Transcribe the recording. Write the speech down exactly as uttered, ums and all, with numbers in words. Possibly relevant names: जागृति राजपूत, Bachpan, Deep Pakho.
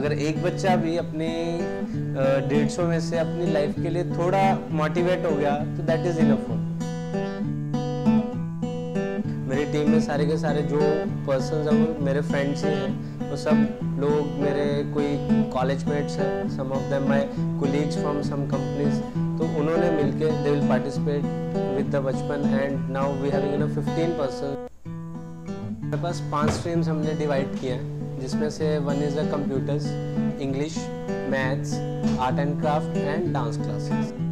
अगर एक बच्चा भी अपने डेढ़ सौ में से अपनी लाइफ के लिए थोड़ा मोटिवेट हो गया तो दैट इज इनफ फॉर मेरी टीम में सारे के सारे जो पर्सन्स हैं वो मेरे फ्रेंड्स ही हैं। वो सब लोग मेरे कोई कॉलेज मेट्स हैं, some of them my colleagues from some companies, तो उन्होंने मिलके they will participate with the बचपन and now we having in fifteen person. मेरे पास पांच स्ट्रीम्स हमने डिवाइड किए हैं, जिसमें से one is the computers, English, maths, art and craft and dance classes.